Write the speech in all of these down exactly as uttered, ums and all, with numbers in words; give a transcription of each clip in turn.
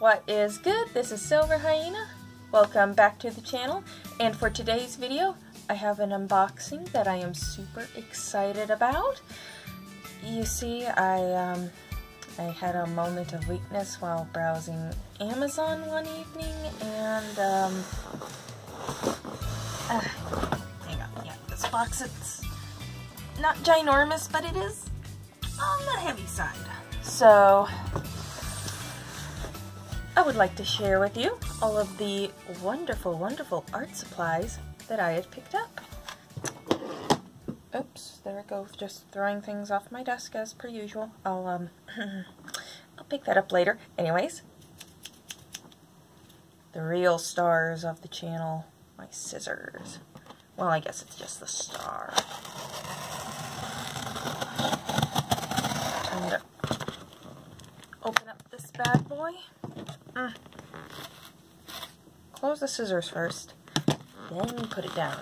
What is good? This is Silver Hyena. Welcome back to the channel, and for today's video I have an unboxing that I am super excited about. You see, I um, I had a moment of weakness while browsing Amazon one evening, and um, uh, hang on, yeah, this box, it's not ginormous, but it is on the heavy side. So I would like to share with you all of the wonderful, wonderful art supplies that I had picked up. Oops, there I go, just throwing things off my desk as per usual. I'll, um, I'll pick that up later. Anyways, the real stars of the channel, my scissors. Well, I guess it's just the star. I'm gonna open up this bad boy. Mm. Close the scissors first, then put it down.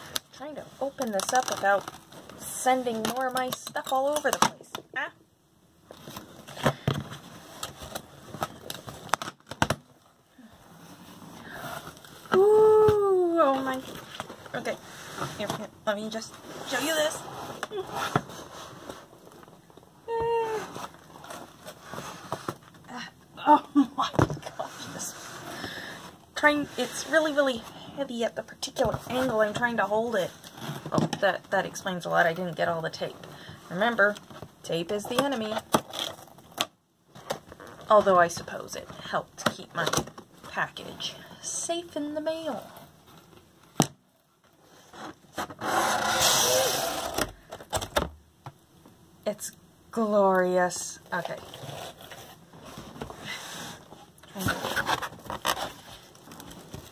I'm trying to open this up without sending more of my stuff all over the place. Ah. Ooh, oh my. Okay, here, here, let me just show you this. Mm. Oh my gosh, this trying it's really, really heavy at the particular angle I'm trying to hold it. Oh, that that explains a lot. I didn't get all the tape. Remember, tape is the enemy. Although I suppose it helped keep my package safe in the mail. It's glorious. Okay.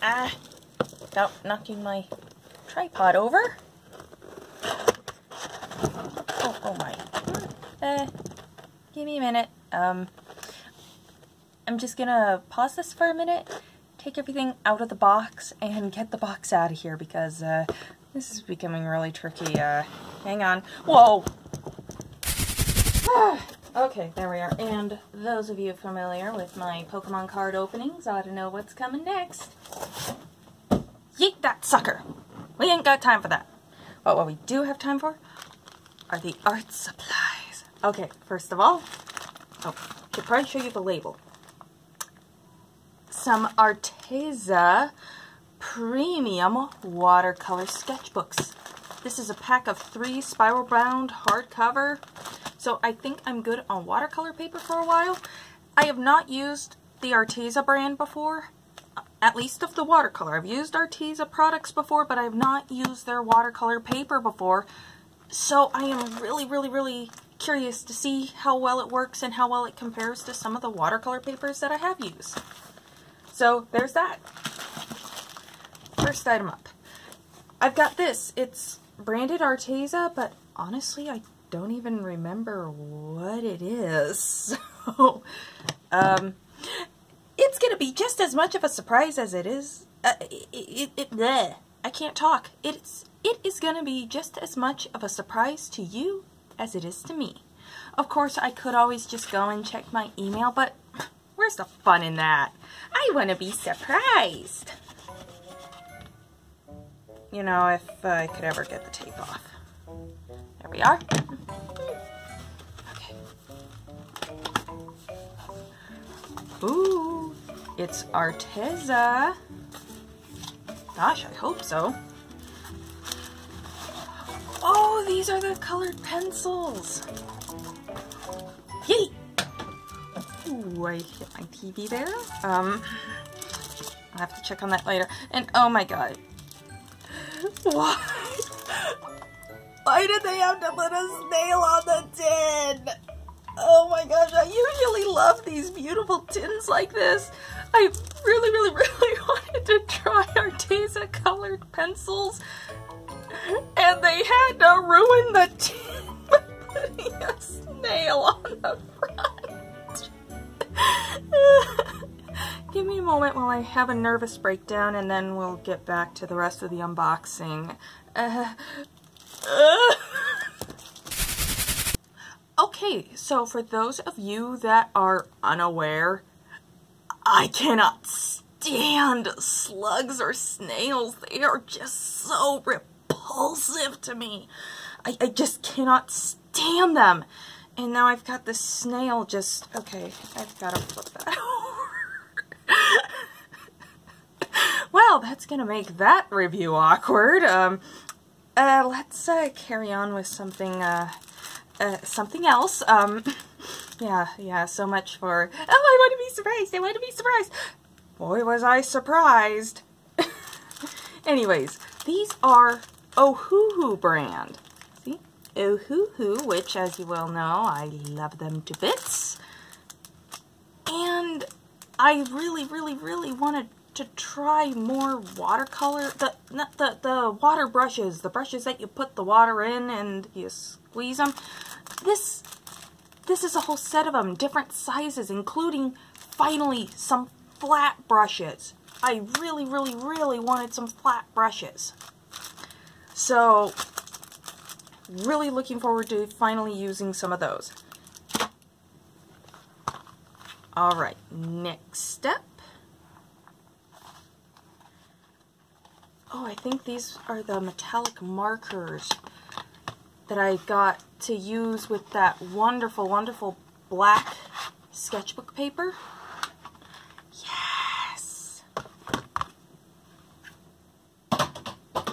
Ah, without knocking my tripod over. Oh, oh my. Uh, give me a minute. Um, I'm just gonna pause this for a minute, take everything out of the box, and get the box out of here because uh, this is becoming really tricky. Uh, hang on. Whoa! Ah. Okay, there we are. And those of you familiar with my Pokemon card openings ought to know what's coming next. Yeet that sucker! We ain't got time for that. But what we do have time for are the art supplies. Okay, first of all, oh, I should probably show you the label. Some Arteza Premium Watercolor Sketchbooks. This is a pack of three spiral-bound hardcover. So I think I'm good on watercolor paper for a while. I have not used the Arteza brand before, at least of the watercolor. I've used Arteza products before, but I have not used their watercolor paper before. So I am really, really, really curious to see how well it works and how well it compares to some of the watercolor papers that I have used. So there's that. First item up. I've got this. It's branded Arteza, but honestly, I don't even remember what it is, so um, it's gonna be just as much of a surprise as it is. Uh, it, it, it bleh, I can't talk. It's it is gonna be just as much of a surprise to you as it is to me. Of course, I could always just go and check my email, but where's the fun in that? I want to be surprised. You know, if I could ever get the tape off. There we are. Okay. Ooh, it's Arteza. Gosh, I hope so. Oh, these are the colored pencils. Yay! Ooh, I hit my T V there. Um, I'll have to check on that later. And oh my god. What? Why did they have to put a snail on the tin? Oh my gosh, I usually love these beautiful tins like this. I really, really, really wanted to try Arteza colored pencils, and they had to ruin the tin by putting a snail on the front. Give me a moment while I have a nervous breakdown, and then we'll get back to the rest of the unboxing. Uh, Uh, okay, Okay, so for those of you that are unaware, I cannot stand slugs or snails. They are just so repulsive to me. I, I just cannot stand them. And now I've got this snail just... Okay, I've got to flip that over. Well, that's going to make that review awkward. Um, uh, let's uh, carry on with something... Uh, Uh, something else, um, yeah, yeah, so much for, oh, I want to be surprised, I want to be surprised. Boy, was I surprised. Anyways, these are Ohuhu brand. See? Ohuhu, which, as you well know, I love them to bits. And I really, really, really wanted to try more watercolor, the, not the, the water brushes, the brushes that you put the water in and you squeeze them. This, this is a whole set of them, different sizes, including, finally, some flat brushes. I really, really, really wanted some flat brushes. So, really looking forward to finally using some of those. Alright, next step. Oh, I think these are the metallic markers that I got to use with that wonderful, wonderful black sketchbook paper. Yes!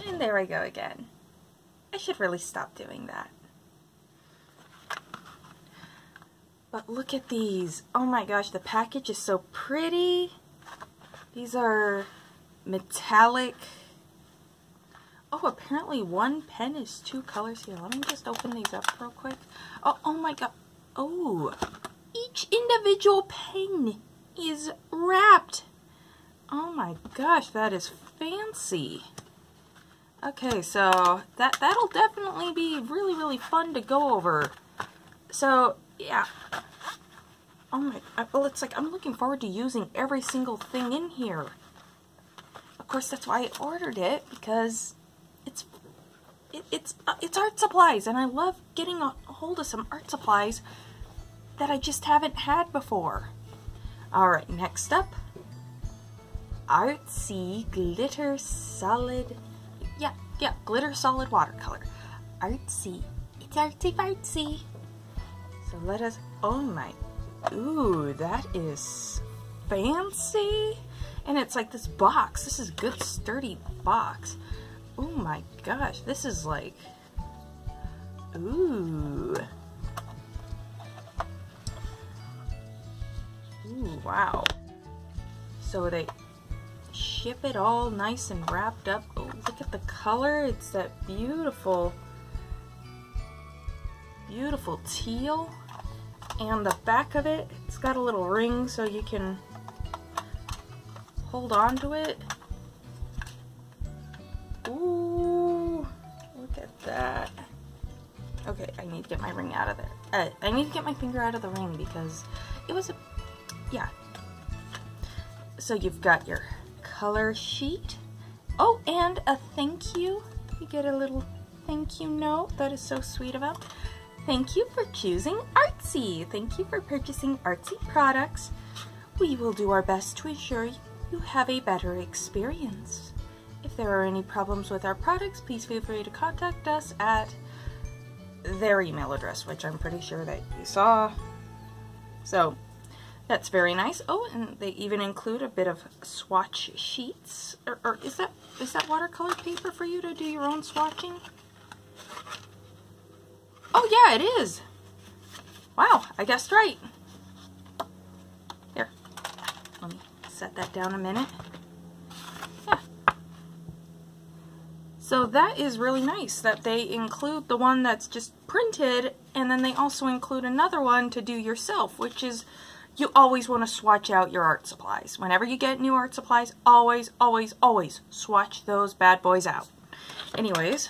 And there I go again. I should really stop doing that. But look at these. Oh my gosh, the package is so pretty. These are metallic. Oh, apparently one pen is two colors here. Let me just open these up real quick. Oh, oh my god. Oh, each individual pen is wrapped. Oh my gosh, that is fancy. Okay, so that, that'll definitely be really, really fun to go over. So, yeah. Oh my, well, it's like I'm looking forward to using every single thing in here. Of course, that's why I ordered it, because... It's, it, it's, uh, it's art supplies, and I love getting a hold of some art supplies that I just haven't had before. Alright, next up, Artsy Glitter Solid, yeah, yeah, Glitter Solid Watercolor. Artsy, it's artsy fartsy. So let us, oh my, ooh, that is fancy. And it's like this box, this is good sturdy box. Oh my gosh, this is like, ooh, ooh, wow. So they ship it all nice and wrapped up. Oh, look at the color, it's that beautiful, beautiful teal. And the back of it, it's got a little ring so you can hold on to it. Ooh, look at that. Okay, I need to get my ring out of there. Uh, I need to get my finger out of the ring because it was a, yeah. So you've got your color sheet. Oh, and a thank you. You get a little thank you note. That is so sweet of them. Thank you for choosing Artsy. Thank you for purchasing Artsy products. We will do our best to ensure you have a better experience. If there are any problems with our products, please feel free to contact us at their email address, which I'm pretty sure that you saw. So, that's very nice. Oh, and they even include a bit of swatch sheets. Or, or is that is that watercolor paper for you to do your own swatching? Oh yeah, it is! Wow, I guessed right. Here, let me set that down a minute. So that is really nice that they include the one that's just printed, and then they also include another one to do yourself, which is, you always want to swatch out your art supplies. Whenever you get new art supplies, always, always, always swatch those bad boys out. Anyways,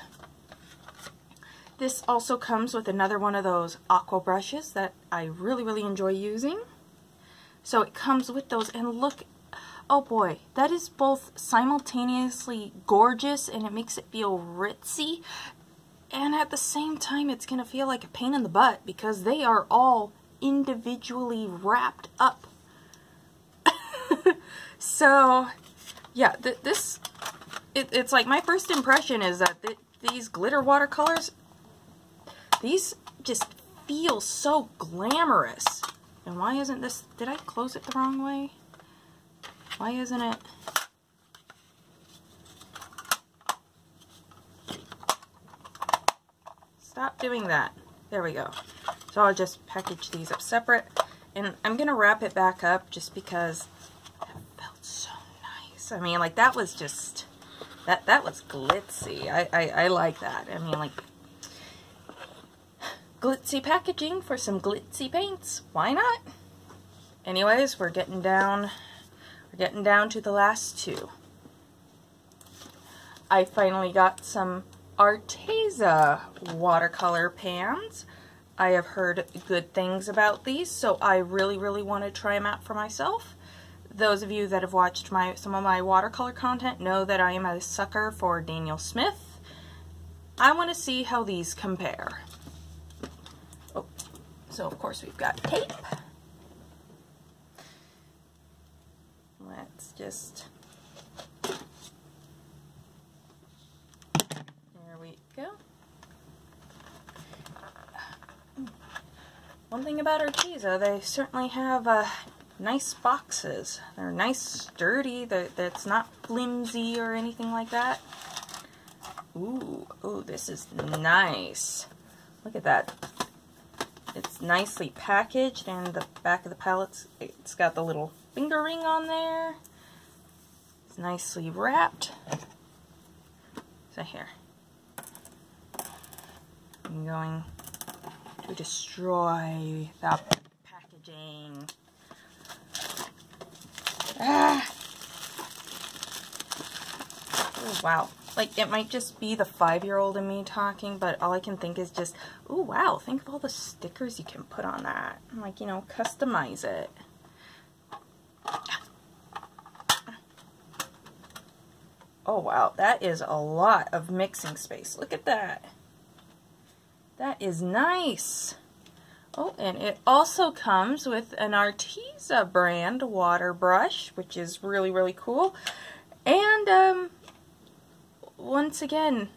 this also comes with another one of those aqua brushes that I really, really enjoy using. So it comes with those, and look. Oh boy, that is both simultaneously gorgeous and it makes it feel ritzy And at the same time, it's going to feel like a pain in the butt because they are all individually wrapped up. So, yeah, th this, it, it's like my first impression is that th these glitter watercolors, these just feel so glamorous. And why isn't this, did I close it the wrong way? Why isn't it? Stop doing that. There we go. So I'll just package these up separate. And I'm going to wrap it back up just because that felt so nice. I mean, like, that was just, that that was glitzy. I, I, I like that. I mean, like, glitzy packaging for some glitzy paints. Why not? Anyways, we're getting down, we're getting down to the last two. I finally got some Arteza watercolor pans. I have heard good things about these, so I really, really want to try them out for myself. Those of you that have watched my some of my watercolor content know that I am a sucker for Daniel Smith. I want to see how these compare. Oh, so of course we've got tape. Let's just... there we go. One thing about Arteza, they certainly have uh, nice boxes. They're nice, sturdy, they're, that's not flimsy or anything like that. Ooh, ooh, this is nice. Look at that. It's nicely packaged, and the back of the palette's, it's got the little finger ring on there. It's nicely wrapped. So here, I'm going... we destroy the packaging. Ah. Oh, wow. Like, it might just be the five-year-old in me talking, but all I can think is just, oh, wow, think of all the stickers you can put on that. I'm like, you know, customize it. Oh, wow, that is a lot of mixing space. Look at that. That is nice. Oh, and it also comes with an Arteza brand water brush, which is really, really cool. And, um, once again,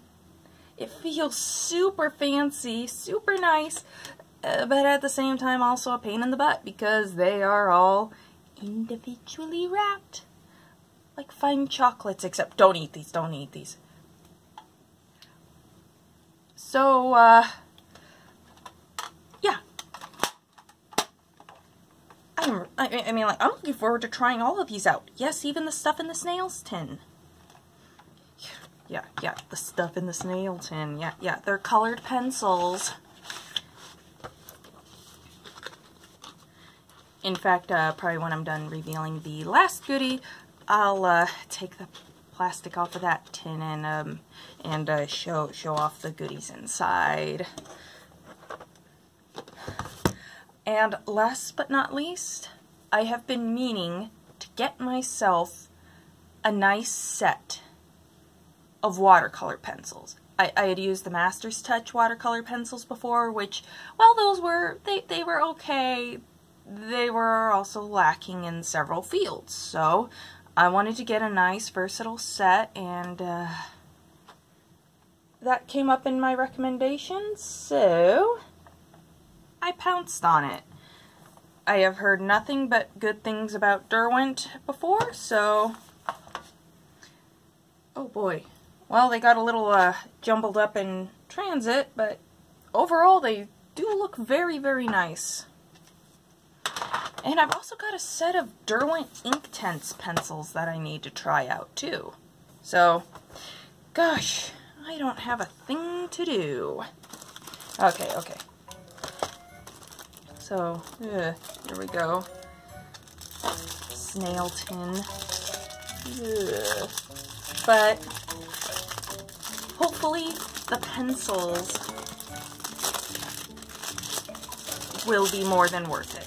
it feels super fancy, super nice, uh, but at the same time also a pain in the butt because they are all individually wrapped. Like fine chocolates, except don't eat these, don't eat these. So, uh... I'm, I mean, like, I'm looking forward to trying all of these out. Yes, even the stuff in the snail's tin. Yeah, yeah, the stuff in the snail tin. Yeah, yeah, they're colored pencils. In fact, uh, probably when I'm done revealing the last goodie, I'll uh, take the plastic off of that tin and um, and uh, show show off the goodies inside. And last but not least, I have been meaning to get myself a nice set of watercolor pencils. I, I had used the Master's Touch watercolor pencils before, which, well, those were, they, they were okay. They were also lacking in several fields. So I wanted to get a nice versatile set, and uh, that came up in my recommendations, so... I pounced on it. I have heard nothing but good things about Derwent before, so... oh boy. Well, they got a little uh, jumbled up in transit, but overall they do look very, very nice. And I've also got a set of Derwent Inktense pencils that I need to try out too. So, gosh, I don't have a thing to do. Okay, okay. So, ugh, here we go. Snail tin. Ugh. But hopefully the pencils will be more than worth it.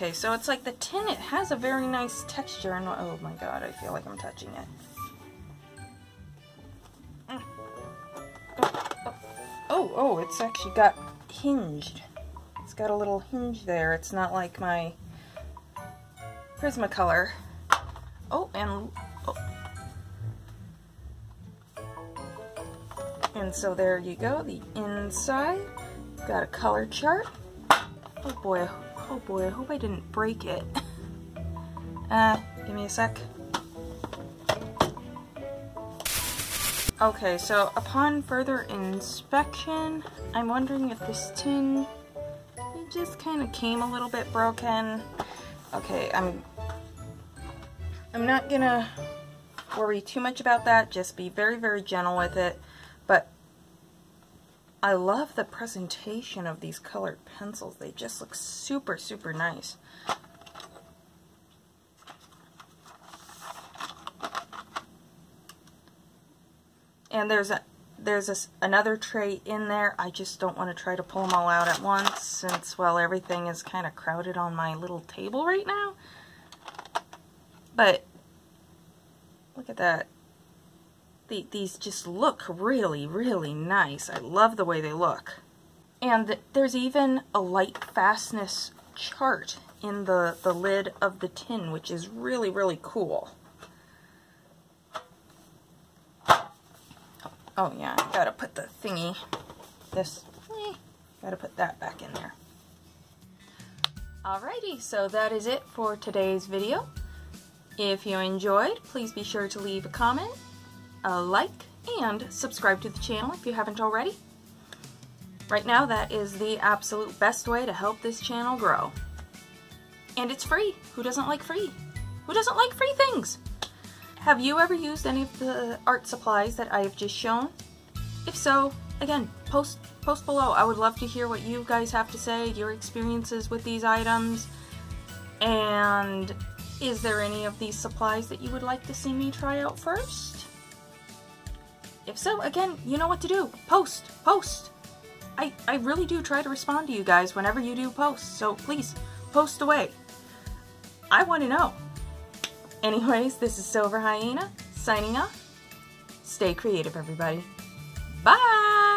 Okay, so it's like the tin, it has a very nice texture, and oh my god, I feel like I'm touching it. Mm. Oh, oh. oh, oh, it's actually got hinged. It's got a little hinge there. It's not like my Prismacolor. Oh, and oh. And so there you go, the inside. It's got a color chart. Oh boy. Oh boy, I hope I didn't break it. Uh, give me a sec. Okay, so upon further inspection, I'm wondering if this tin, it just kind of came a little bit broken. Okay, I'm, I'm not gonna worry too much about that, just be very, very gentle with it, but I love the presentation of these colored pencils. They just look super, super nice. And there's a there's a, another tray in there. I just don't want to try to pull them all out at once since, well, everything is kind of crowded on my little table right now. But look at that. These just look really, really nice. I love the way they look. And there's even a light fastness chart in the, the lid of the tin, which is really, really cool. Oh yeah, I gotta put the thingy, this, eh, gotta put that back in there. Alrighty, so that is it for today's video. If you enjoyed, please be sure to leave a comment, a like, and subscribe to the channel if you haven't already. Right now, that is the absolute best way to help this channel grow. And it's free. Who doesn't like free? Who doesn't like free things? Have you ever used any of the art supplies that I have just shown? If so, again, post, post below. I would love to hear what you guys have to say, your experiences with these items, and is there any of these supplies that you would like to see me try out first? If so, again, you know what to do. Post! Post! I, I really do try to respond to you guys whenever you do post, so please, post away. I want to know. Anyways, this is Silver Hyena, signing off. Stay creative, everybody. Bye!